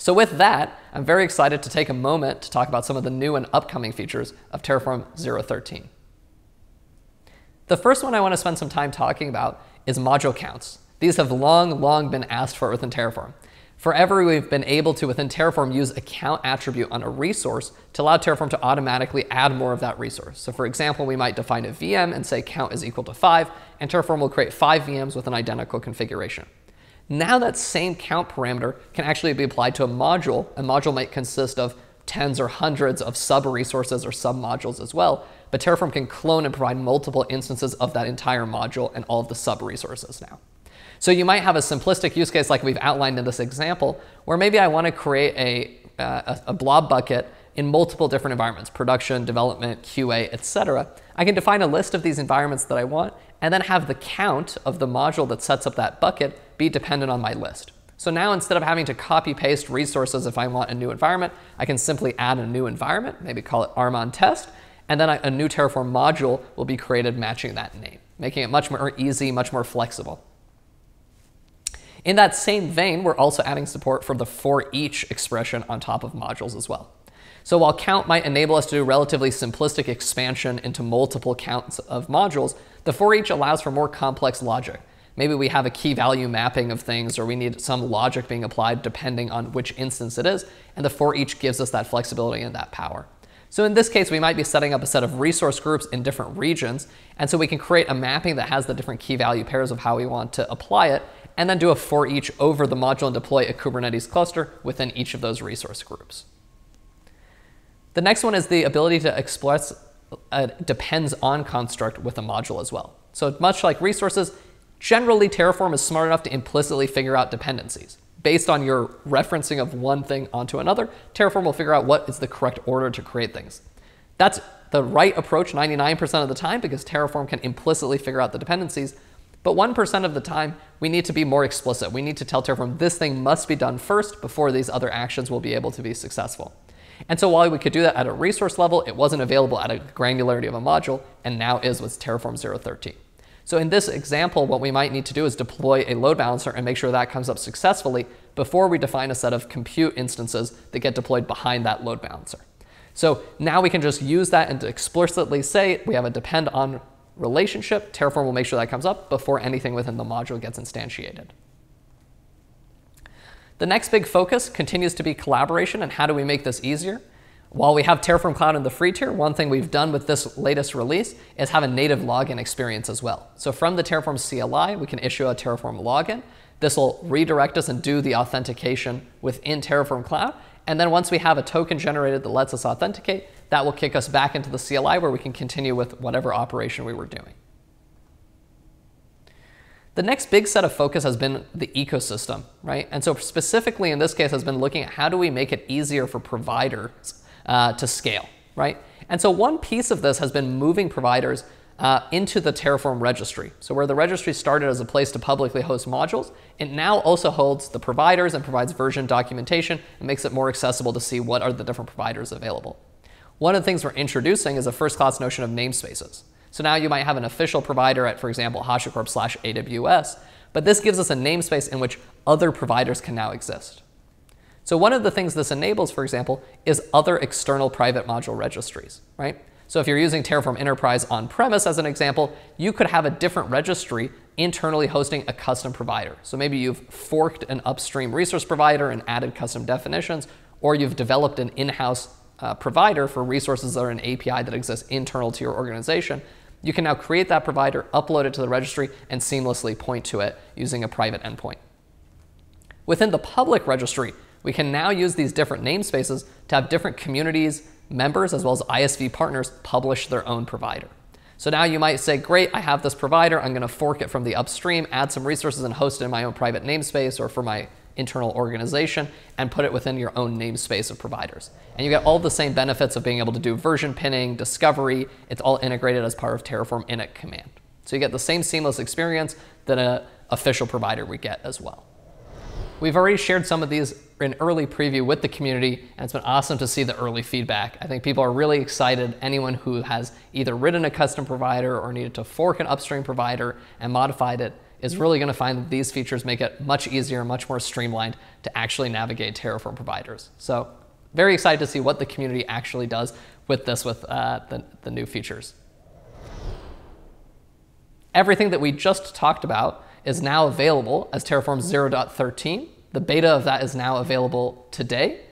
So with that, I'm very excited to take a moment to talk about some of the new and upcoming features of Terraform 0.13. The first one I want to spend some time talking about is module counts. These have long been asked for within Terraform. Forever, we've been able to, within Terraform, use a count attribute on a resource to allow Terraform to automatically add more of that resource. So for example, we might define a VM and say count is equal to 5, and Terraform will create 5 VMs with an identical configuration. Now that same count parameter can actually be applied to a module. A module might consist of tens or hundreds of sub-resources or sub-modules as well, but Terraform can clone and provide multiple instances of that entire module and all of the sub-resources now. So you might have a simplistic use case like we've outlined in this example, where maybe I want to create a blob bucket in multiple different environments, production, development, QA, etc. I can define a list of these environments that I want, and then have the count of the module that sets up that bucket be dependent on my list. So now instead of having to copy paste resources if I want a new environment, I can simply add a new environment, maybe call it Armon test, and then a new Terraform module will be created matching that name, making it much more easy, much more flexible. In that same vein, we're also adding support for the for each expression on top of modules as well. So while count might enable us to do relatively simplistic expansion into multiple counts of modules, the for each allows for more complex logic. Maybe we have a key value mapping of things, or we need some logic being applied depending on which instance it is, and the for each gives us that flexibility and that power. So in this case, we might be setting up a set of resource groups in different regions, and so we can create a mapping that has the different key value pairs of how we want to apply it, and then do a for each over the module and deploy a Kubernetes cluster within each of those resource groups. The next one is the ability to express a depends on construct with a module as well. So much like resources, generally Terraform is smart enough to implicitly figure out dependencies. Based on your referencing of one thing onto another, Terraform will figure out what is the correct order to create things. That's the right approach 99% of the time because Terraform can implicitly figure out the dependencies. But 1% of the time, we need to be more explicit. We need to tell Terraform this thing must be done first before these other actions will be able to be successful. And so while we could do that at a resource level, it wasn't available at a granularity of a module, and now is with Terraform 0.13. So in this example, what we might need to do is deploy a load balancer and make sure that comes up successfully before we define a set of compute instances that get deployed behind that load balancer. So now we can just use that and explicitly say we have a depend on relationship. Terraform will make sure that comes up before anything within the module gets instantiated. The next big focus continues to be collaboration and how do we make this easier. While we have Terraform Cloud in the free tier, one thing we've done with this latest release is have a native login experience as well. So from the Terraform CLI, we can issue a Terraform login. This will redirect us and do the authentication within Terraform Cloud. And then once we have a token generated that lets us authenticate, that will kick us back into the CLI where we can continue with whatever operation we were doing. The next big set of focus has been the ecosystem, right? And so specifically in this case has been looking at how do we make it easier for providers to scale, right? And so one piece of this has been moving providers into the Terraform registry. So where the registry started as a place to publicly host modules, it now also holds the providers and provides version documentation and makes it more accessible to see what are the different providers available. One of the things we're introducing is a first-class notion of namespaces. So now you might have an official provider at, for example, HashiCorp/AWS, but this gives us a namespace in which other providers can now exist. So one of the things this enables, for example, is other external private module registries, right? So if you're using Terraform Enterprise on-premise as an example, you could have a different registry internally hosting a custom provider. So maybe you've forked an upstream resource provider and added custom definitions, or you've developed an in-house provider for resources that are an API that exists internal to your organization. You can now create that provider, upload it to the registry, and seamlessly point to it using a private endpoint. Within the public registry, we can now use these different namespaces to have different communities, members, as well as ISV partners publish their own provider. So now you might say, great, I have this provider. I'm going to fork it from the upstream, add some resources, and host it in my own private namespace or for my internal organization, and put it within your own namespace of providers. And you get all the same benefits of being able to do version pinning, discovery. It's all integrated as part of Terraform init command. So you get the same seamless experience that an official provider would get as well. We've already shared some of these in early preview with the community, and it's been awesome to see the early feedback. I think people are really excited. Anyone who has either written a custom provider or needed to fork an upstream provider and modified it is really going to find that these features make it much easier, much more streamlined to actually navigate Terraform providers. So very excited to see what the community actually does with this, with the new features. Everything that we just talked about is now available as Terraform 0.13. The beta of that is now available today.